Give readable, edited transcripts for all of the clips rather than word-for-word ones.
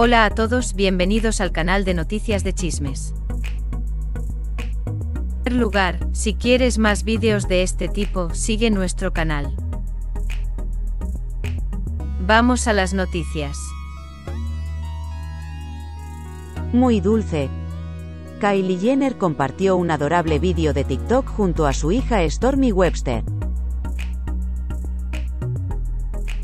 Hola a todos, bienvenidos al canal de noticias de chismes. En primer lugar, si quieres más vídeos de este tipo, sigue nuestro canal. Vamos a las noticias. Muy dulce. Kylie Jenner compartió un adorable vídeo de TikTok junto a su hija Stormi Webster.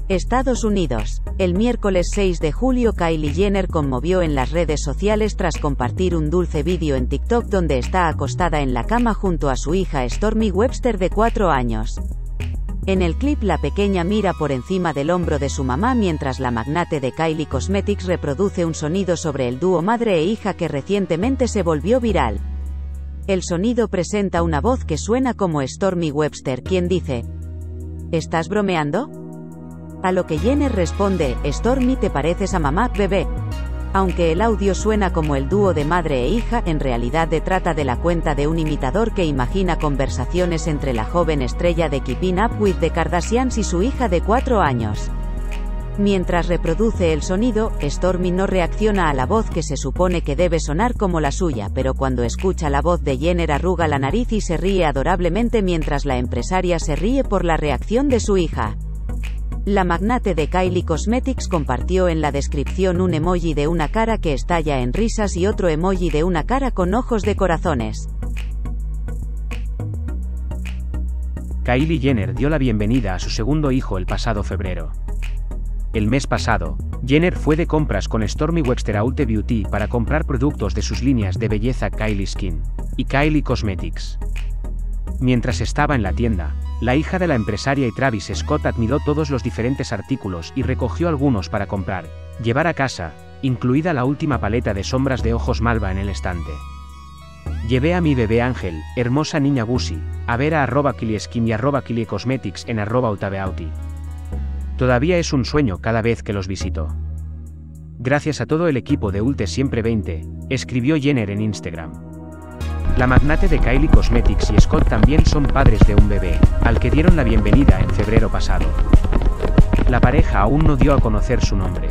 Estados Unidos. El miércoles 6 de julio Kylie Jenner conmovió en las redes sociales tras compartir un dulce vídeo en TikTok donde está acostada en la cama junto a su hija Stormi Webster de 4 años. En el clip la pequeña mira por encima del hombro de su mamá mientras la magnate de Kylie Cosmetics reproduce un sonido sobre el dúo madre e hija que recientemente se volvió viral. El sonido presenta una voz que suena como Stormi Webster, quien dice: ¿Estás bromeando? A lo que Jenner responde: Stormi, te pareces a mamá, bebé. Aunque el audio suena como el dúo de madre e hija, en realidad se trata de la cuenta de un imitador que imagina conversaciones entre la joven estrella de Keeping Up with the Kardashians y su hija de 4 años. Mientras reproduce el sonido, Stormi no reacciona a la voz que se supone que debe sonar como la suya, pero cuando escucha la voz de Jenner arruga la nariz y se ríe adorablemente mientras la empresaria se ríe por la reacción de su hija. La magnate de Kylie Cosmetics compartió en la descripción un emoji de una cara que estalla en risas y otro emoji de una cara con ojos de corazones. Kylie Jenner dio la bienvenida a su segundo hijo el pasado febrero. El mes pasado, Jenner fue de compras con Stormi Webster a Ulta Beauty para comprar productos de sus líneas de belleza Kylie Skin y Kylie Cosmetics. Mientras estaba en la tienda, la hija de la empresaria y Travis Scott admiró todos los diferentes artículos y recogió algunos para comprar, llevar a casa, incluida la última paleta de sombras de ojos malva en el estante. Llevé a mi bebé Ángel, hermosa niña Gusi, a ver a @KylieSkin y @KylieCosmetics en @UltaBeauty. Todavía es un sueño cada vez que los visito. Gracias a todo el equipo de Ulte Siempre 20, escribió Jenner en Instagram. La magnate de Kylie Cosmetics y Scott también son padres de un bebé, al que dieron la bienvenida en febrero pasado. La pareja aún no dio a conocer su nombre.